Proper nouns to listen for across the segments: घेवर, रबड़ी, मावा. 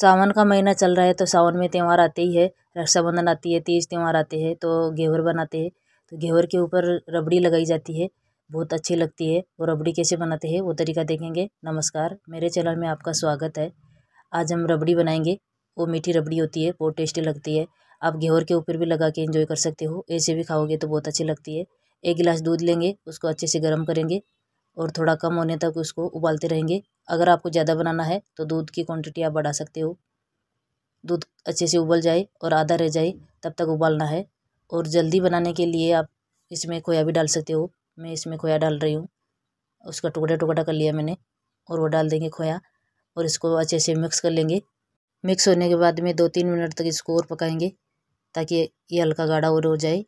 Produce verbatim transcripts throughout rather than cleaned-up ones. सावन का महीना चल रहा है तो सावन में त्यौहार आते ही है, रक्षाबंधन आती है, तीज त्यौहार आते हैं तो घेवर बनाते हैं। तो घेवर के ऊपर रबड़ी लगाई जाती है, बहुत अच्छी लगती है। वो रबड़ी कैसे बनाते हैं वो तरीका देखेंगे। नमस्कार, मेरे चैनल में आपका स्वागत है। आज हम रबड़ी बनाएंगे। वो मीठी रबड़ी होती है, बहुत टेस्टी लगती है। आप घेवर के ऊपर भी लगा के एंजॉय कर सकते हो, ऐसे भी खाओगे तो बहुत अच्छी लगती है। एक गिलास दूध लेंगे, उसको अच्छे से गर्म करेंगे और थोड़ा कम होने तक उसको उबालते रहेंगे। अगर आपको ज़्यादा बनाना है तो दूध की क्वांटिटी आप बढ़ा सकते हो। दूध अच्छे से उबल जाए और आधा रह जाए तब तक उबालना है। और जल्दी बनाने के लिए आप इसमें खोया भी डाल सकते हो। मैं इसमें खोया डाल रही हूँ, उसका टुकड़ा टुकड़ा कर लिया मैंने और वो डाल देंगे खोया। और इसको अच्छे से मिक्स कर लेंगे। मिक्स होने के बाद में दो तीन मिनट तक इसको और पकाएंगे ताकि ये हल्का गाढ़ा और हो जाए।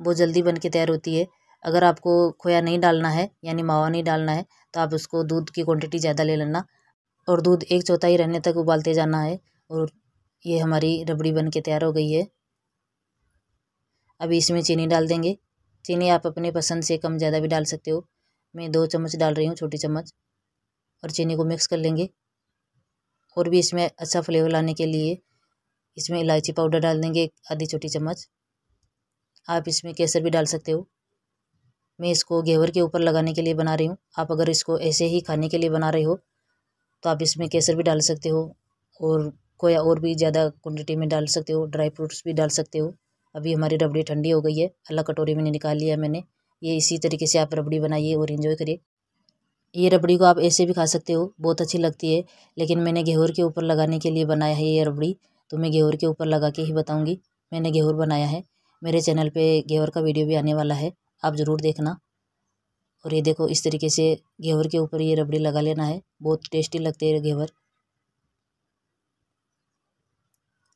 बहुत जल्दी बन के तैयार होती है। अगर आपको खोया नहीं डालना है यानी मावा नहीं डालना है तो आप उसको दूध की क्वांटिटी ज़्यादा ले लेना और दूध एक चौथाई रहने तक उबालते जाना है। और ये हमारी रबड़ी बन के तैयार हो गई है। अभी इसमें चीनी डाल देंगे। चीनी आप अपने पसंद से कम ज़्यादा भी डाल सकते हो। मैं दो चम्मच डाल रही हूँ, छोटी चम्मच। और चीनी को मिक्स कर लेंगे। और भी इसमें अच्छा फ्लेवर लाने के लिए इसमें इलायची पाउडर डाल देंगे, आधी छोटी चम्मच। आप इसमें केसर भी डाल सकते हो। मैं इसको घेवर के ऊपर लगाने के लिए बना रही हूँ। आप अगर इसको ऐसे ही खाने के लिए बना रहे हो तो आप इसमें केसर भी डाल सकते हो और खोया और भी ज़्यादा क्वांटिटी में डाल सकते हो। ड्राई फ्रूट्स भी डाल सकते हो। अभी हमारी रबड़ी ठंडी हो गई है, अलग कटोरी में निकाल लिया मैंने। ये इसी तरीके से आप रबड़ी बनाइए और एंजॉय करिए। ये रबड़ी को आप ऐसे भी खा सकते हो, बहुत अच्छी लगती है। लेकिन मैंने घेवर के ऊपर लगाने के लिए बनाया है ये रबड़ी, तो मैं घेवर के ऊपर लगा के ही बताऊँगी। मैंने घेवर बनाया है। मेरे चैनल पर घेवर का वीडियो भी आने वाला है, आप ज़रूर देखना। और ये देखो, इस तरीके से घेवर के ऊपर ये रबड़ी लगा लेना है। बहुत टेस्टी लगते हैं घेवर।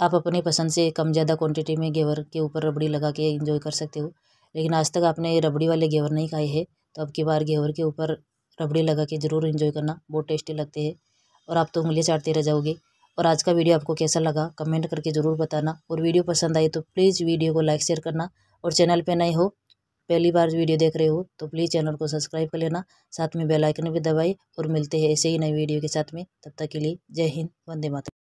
आप अपने पसंद से कम ज़्यादा क्वांटिटी में घेवर के ऊपर रबड़ी लगा के एंजॉय कर सकते हो। लेकिन आज तक आपने ये रबड़ी वाले घेवर नहीं खाए हैं तो अब की बार घेवर के ऊपर रबड़ी लगा के ज़रूर एंजॉय करना, बहुत टेस्टी लगते हैं। और आप तो उंगलियाँ चाटते रह जाओगे। और आज का वीडियो आपको कैसा लगा कमेंट करके ज़रूर बताना। और वीडियो पसंद आई तो प्लीज़ वीडियो को लाइक शेयर करना। और चैनल पर नए हो, पहली बार वीडियो देख रहे हो तो प्लीज़ चैनल को सब्सक्राइब कर लेना, साथ में बेल आइकन भी दबाइए। और मिलते हैं ऐसे ही नए वीडियो के साथ में। तब तक के लिए जय हिंद, वंदे मातरम।